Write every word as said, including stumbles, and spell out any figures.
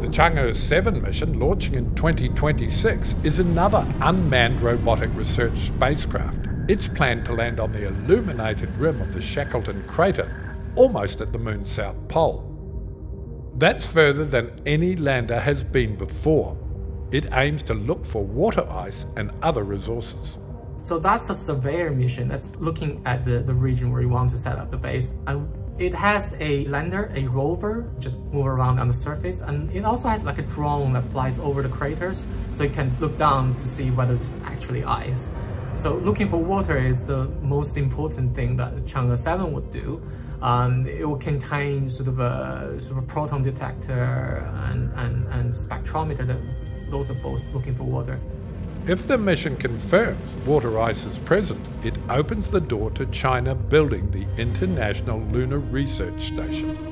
The Chang'e seven mission, launching in twenty twenty-six, is another unmanned robotic research spacecraft. It's planned to land on the illuminated rim of the Shackleton Crater, almost at the Moon's south pole. That's further than any lander has been before. It aims to look for water ice and other resources. So that's a surveyor mission that's looking at the, the region where you want to set up the base. And it has a lander, a rover, just move around on the surface, and it also has like a drone that flies over the craters, so it can look down to see whether there's actually ice. So looking for water is the most important thing that Chang'e seven would do. Um, it will contain sort of a, sort of a proton detector and, and, and spectrometer. That, those are both looking for water. If the mission confirms water ice is present, it opens the door to China building the International Lunar Research Station.